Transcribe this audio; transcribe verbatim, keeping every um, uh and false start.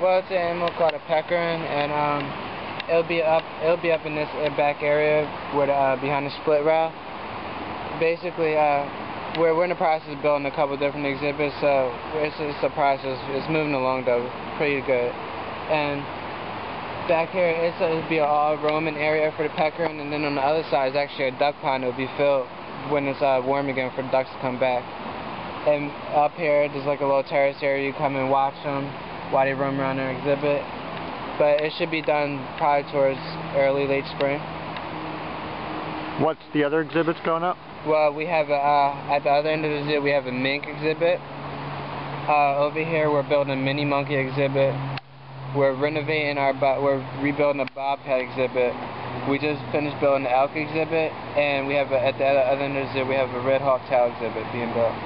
well, it's an animal called a pecarin, and um, it'll be up, it'll be up in this back area where uh, behind the split rail. Basically, uh, we're we're in the process of building a couple different exhibits, so it's it's a process. It's moving along though, pretty good. And back here, it's a, it'll be an all Roman area for the pecarin, and then on the other side is actually a duck pond. It'll be filled when it's uh, warm again for the ducks to come back. And up here, there's like a little terrace area. You come and watch them while they roam around their exhibit. But it should be done probably towards early, late spring. What's the other exhibits going up? Well, we have, a, uh, at the other end of the zoo, we have a mink exhibit. Uh, over here, we're building a mini monkey exhibit. We're renovating our, we're rebuilding a bobcat exhibit. We just finished building the elk exhibit. And we have, a, at the other end of the zoo, we have a red hawk tail exhibit being built.